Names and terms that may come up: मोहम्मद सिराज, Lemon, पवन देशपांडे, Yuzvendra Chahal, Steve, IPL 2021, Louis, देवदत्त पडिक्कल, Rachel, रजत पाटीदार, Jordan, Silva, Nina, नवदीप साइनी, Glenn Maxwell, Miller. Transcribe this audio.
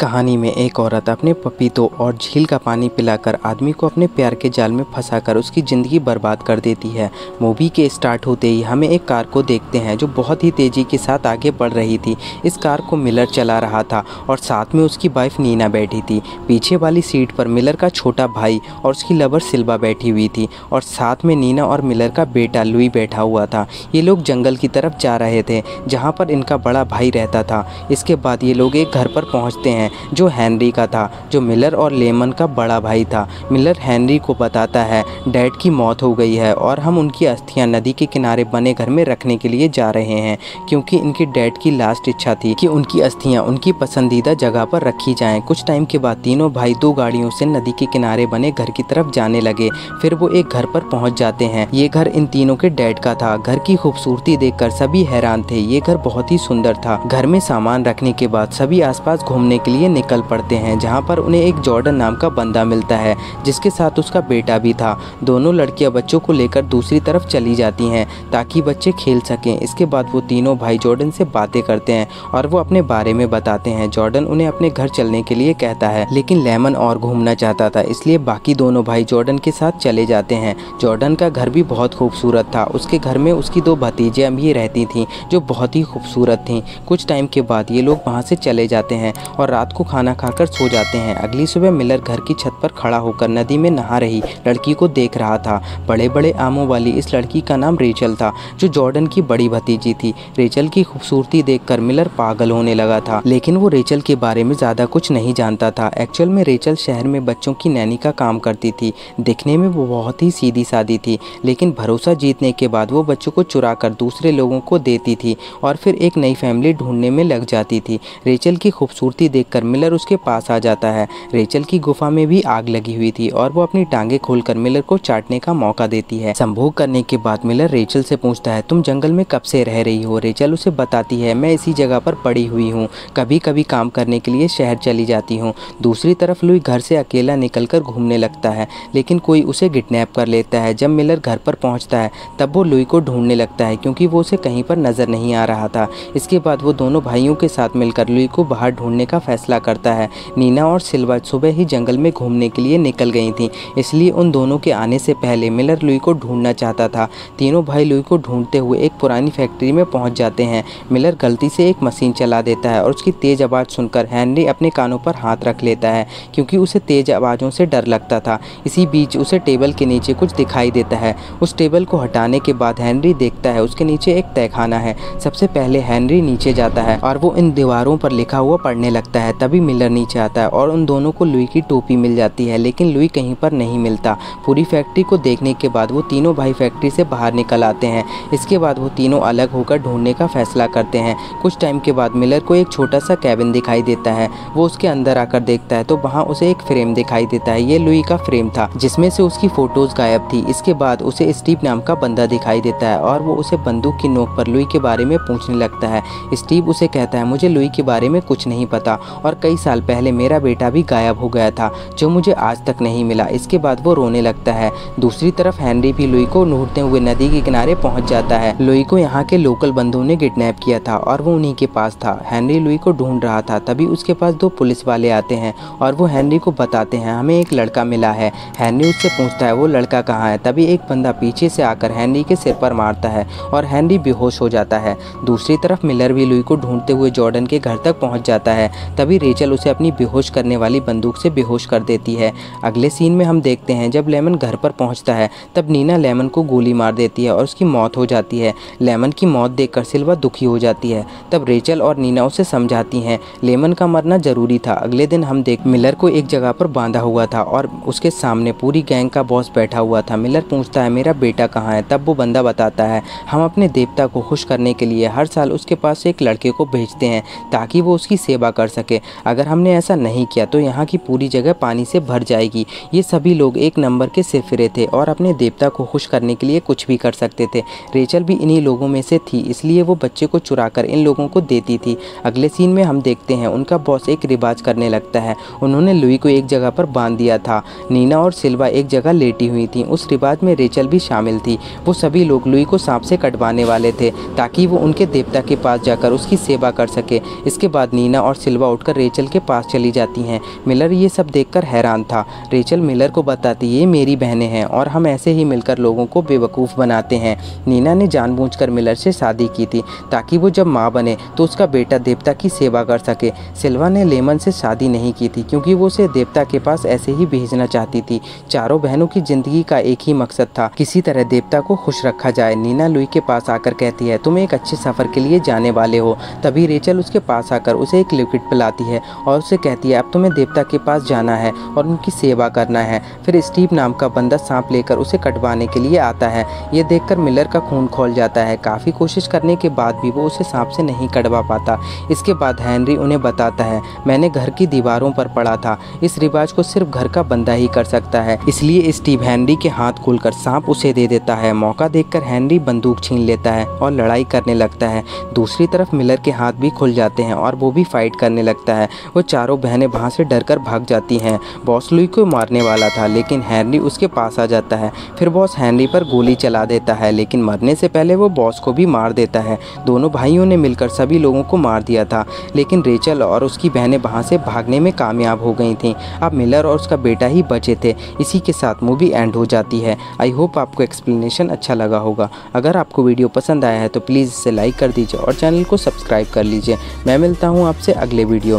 कहानी में एक औरत अपने पपीतों और झील का पानी पिलाकर आदमी को अपने प्यार के जाल में फंसाकर उसकी ज़िंदगी बर्बाद कर देती है। मूवी के स्टार्ट होते ही हमें एक कार को देखते हैं जो बहुत ही तेज़ी के साथ आगे बढ़ रही थी। इस कार को मिलर चला रहा था और साथ में उसकी वाइफ नीना बैठी थी। पीछे वाली सीट पर मिलर का छोटा भाई और उसकी लवर सिल्वा बैठी हुई थी और साथ में नीना और मिलर का बेटा लुई बैठा हुआ था। ये लोग जंगल की तरफ जा रहे थे जहाँ पर इनका बड़ा भाई रहता था। इसके बाद ये लोग एक घर पर पहुँचते हैं जो हेनरी का था, जो मिलर और लेमन का बड़ा भाई था। मिलर हेनरी को बताता है डैड की मौत हो गई है और हम उनकी अस्थियां नदी के किनारे बने घर में रखने के लिए जा रहे हैं, क्योंकि इनके डैड की लास्ट इच्छा थी कि उनकी अस्थियां उनकी पसंदीदा जगह पर रखी जाएं। कुछ टाइम के बाद तीनों भाई दो गाड़ियों से नदी के किनारे बने घर की तरफ जाने लगे। फिर वो एक घर पर पहुँच जाते हैं। ये घर इन तीनों के डैड का था। घर की खूबसूरती देखकर सभी हैरान थे। ये घर बहुत ही सुंदर था। घर में सामान रखने के बाद सभी आसपास घूमने के लिए निकल पड़ते हैं, जहां पर उन्हें एक जॉर्डन नाम का बंदा मिलता है जिसके साथ उसका बेटा भी था। दोनों लड़कियां बच्चों को लेकर दूसरी तरफ चली जाती हैं ताकि बच्चे खेल सकें। इसके बाद वो तीनों भाई जॉर्डन से बातें करते हैं और वो अपने बारे में बताते हैं। जॉर्डन उन्हें अपने घर चलने के लिए कहता है, लेकिन लेमन और घूमना चाहता था, इसलिए बाकी दोनों भाई जॉर्डन के साथ चले जाते हैं। जॉर्डन का घर भी बहुत खूबसूरत था। उसके घर में उसकी दो भतीजियाँ भी रहती थीं जो बहुत ही खूबसूरत थीं। कुछ टाइम के बाद ये लोग वहाँ से चले जाते हैं और रात को खाना खाकर सो जाते हैं। अगली सुबह मिलर घर की छत पर खड़ा होकर नदी में नहा रही लड़की को देख रहा था। बड़े बड़े आमों वाली इस लड़की का नाम रेचल था, जो जॉर्डन की बड़ी भतीजी थी। रेचल की खूबसूरती देखकर मिलर पागल होने लगा था, लेकिन वो रेचल के बारे में ज़्यादा कुछ नहीं जानता था। एक्चुअल में रेचल शहर में बच्चों की नैनी का काम करती थी। दिखने में वो बहुत ही सीधी सादी थी, लेकिन भरोसा जीतने के बाद वो बच्चों को चुरा कर दूसरे लोगों को देती थी और फिर एक नई फैमिली ढूंढने में लग जाती थी। रेचल की खूबसूरती देखकर मिलर उसके पास आ जाता है। रेचल की गुफा में भी आग लगी हुई थी और वो अपनी टांगें खोलकर मिलर को चाटने का मौका देती है। संभोग करने के बाद मिलर रेचल से पूछता है, तुम जंगल में कब से रह रही हो? रेचल उसे बताती है, मैं इसी जगह पर पड़ी हुई हूँ, कभी कभी काम करने के लिए शहर चली जाती हूँ। दूसरी तरफ लुई घर से अकेला निकलकर घूमने लगता है, लेकिन कोई उसे किडनैप कर लेता है। जब मिलर घर पर पहुँचता है तब वो लुई को ढूंढने लगता है, क्योंकि वो उसे कहीं पर नज़र नहीं आ रहा था। इसके बाद वो दोनों भाइयों के साथ मिलकर लुई को बाहर ढूंढने का फैसला करता है। नीना और सिल्वा सुबह ही जंगल में घूमने के लिए निकल गई थीं, इसलिए उन दोनों के आने से पहले मिलर लुई को ढूंढना चाहता था। तीनों भाई लुई को ढूंढते हुए एक पुरानी फैक्ट्री में पहुंच जाते हैं। मिलर गलती से एक मशीन चला देता है और उसकी तेज़ आवाज़ सुनकर हेनरी अपने कानों पर हाथ रख लेता है, क्योंकि उसे तेज़ आवाज़ों से डर लगता था। इसी बीच उसे टेबल के नीचे कुछ दिखाई देता है। उस टेबल को हटाने के बाद हेनरी देखता है उसके नीचे एक तहखाना है। सबसे पहले हेनरी नीचे जाता है और वो इन दीवारों पर लिखा हुआ पढ़ने लगता है। तभी मिलर नीचे आता है और उन दोनों को लुई की टोपी मिल जाती है, लेकिन लुई कहीं पर नहीं मिलता। पूरी फैक्ट्री को देखने के बाद वो तीनों भाई फैक्ट्री से बाहर निकल आते हैं। इसके बाद वो तीनों अलग होकर ढूंढने का फैसला करते हैं। कुछ टाइम के बाद मिलर को एक छोटा सा कैबिन दिखाई देता है। वो उसके अंदर आकर देखता है तो वहाँ उसे एक फ्रेम दिखाई देता है। ये लुई का फ्रेम था जिसमें से उसकी फोटोज गायब थी। इसके बाद उसे स्टीव नाम का बंदा दिखाई देता है और वो उसे बंदूक की नोक पर लुई के बारे में पूछने लगता है। स्टीव उसे कहता है, मुझे लुई के बारे में कुछ नहीं पता और कई साल पहले मेरा बेटा भी गायब हो गया था जो मुझे आज तक नहीं मिला। इसके बाद वो रोने लगता है। दूसरी तरफ हेनरी भी लुई को ढूंढते हुए नदी के किनारे पहुंच जाता है। लुई को यहाँ के लोकल बंधुओं ने किडनैप किया था और वो उन्हीं के पास था। हेनरी लुई को ढूंढ रहा था, तभी उसके पास दो पुलिस वाले आते हैं और वो हेनरी को बताते हैं, हमें एक लड़का मिला है। हेनरी उससे पूछता है, वो लड़का कहाँ है? तभी एक बंदा पीछे से आकर हेनरी के सिर पर मारता है और हेनरी बेहोश हो जाता है। दूसरी तरफ मिलर भी लुई को ढूंढते हुए जॉर्डन के घर तक पहुँच जाता है। तभी रेचल उसे अपनी बेहोश करने वाली बंदूक से बेहोश कर देती है। अगले सीन में हम देखते हैं जब लेमन घर पर पहुंचता है तब नीना लेमन को गोली मार देती है और उसकी मौत हो जाती है। लेमन की मौत देखकर सिल्वा दुखी हो जाती है। तब रेचल और नीना उसे समझाती हैं लेमन का मरना जरूरी था। अगले दिन हम मिलर को एक जगह पर बांधा हुआ था और उसके सामने पूरी गैंग का बॉस बैठा हुआ था। मिलर पूछता है, मेरा बेटा कहाँ है? तब वो बंदा बताता है, हम अपने देवता को खुश करने के लिए हर साल उसके पास एक लड़के को भेजते हैं ताकि वो उसकी सेवा कर सके। अगर हमने ऐसा नहीं किया तो यहाँ की पूरी जगह पानी से भर जाएगी। ये सभी लोग एक नंबर के सिरफिरे थे और अपने देवता को खुश करने के लिए कुछ भी कर सकते थे। रेचल भी इन्हीं लोगों में से थी, इसलिए वो बच्चे को चुराकर इन लोगों को देती थी। अगले सीन में हम देखते हैं उनका बॉस एक रिवाज करने लगता है। उन्होंने लुई को एक जगह पर बांध दिया था। नीना और सिल्वा एक जगह लेटी हुई थी। उस रिवाज में रेचल भी शामिल थी। वो सभी लोग लुई को सांप से कटवाने वाले थे ताकि वो उनके देवता के पास जाकर उसकी सेवा कर सके। इसके बाद नीना और सिल्वा उठ भागकर रेचल के पास चली जाती हैं। मिलर ये सब देखकर हैरान था। रेचल मिलर को बताती है, ये मेरी बहनें हैं और हम ऐसे ही मिलकर लोगों को बेवकूफ़ बनाते हैं। नीना ने जानबूझकर मिलर से शादी की थी ताकि वो जब माँ बने तो उसका बेटा देवता की सेवा कर सके। सिल्वा ने लेमन से शादी नहीं की थी क्योंकि वो उसे देवता के पास ऐसे ही भेजना चाहती थी। चारों बहनों की ज़िंदगी का एक ही मकसद था, किसी तरह देवता को खुश रखा जाए। नीना लुई के पास आकर कहती है, तुम एक अच्छे सफ़र के लिए जाने वाले हो। तभी रेचल उसके पास आकर उसे एक लिक्विड पिलाती है और उसे कहती है, अब तुम्हें देवता के पास जाना है और उनकी सेवा करना है। फिर स्टीव नाम का बंदा सांप लेकर उसे कटवाने के लिए आता है। ये देखकर मिलर का खून खौल जाता है। काफ़ी कोशिश करने के बाद भी वो उसे सांप से नहीं कटवा पाता। इसके बाद हेनरी उन्हें बताता है, मैंने घर की दीवारों पर पढ़ा था, इस रिवाज को सिर्फ घर का बंदा ही कर सकता है। इसलिए स्टीव हेनरी के हाथ खोलकर सांप उसे दे देता है। मौका देखकर हेनरी बंदूक छीन लेता है और लड़ाई करने लगता है। दूसरी तरफ मिलर के हाथ भी खुल जाते हैं और वो भी फाइट करने लगता है। वो चारों बहनें वहाँ से डरकर भाग जाती हैं। बॉस लुई को मारने वाला था लेकिन हेनरी उसके पास आ जाता है। फिर बॉस हेनरी पर गोली चला देता है लेकिन मरने से पहले वो बॉस को भी मार देता है। दोनों भाइयों ने मिलकर सभी लोगों को मार दिया था लेकिन रेचल और उसकी बहनें वहाँ से भागने में कामयाब हो गई थीं। अब मिलर और उसका बेटा ही बचे थे। इसी के साथ मूवी एंड हो जाती है। आई होप आपको एक्सप्लेनेशन अच्छा लगा होगा। अगर आपको वीडियो पसंद आया है तो प्लीज़ इसे लाइक कर दीजिए और चैनल को सब्सक्राइब कर लीजिए। मैं मिलता हूँ आपसे अगले वीडियो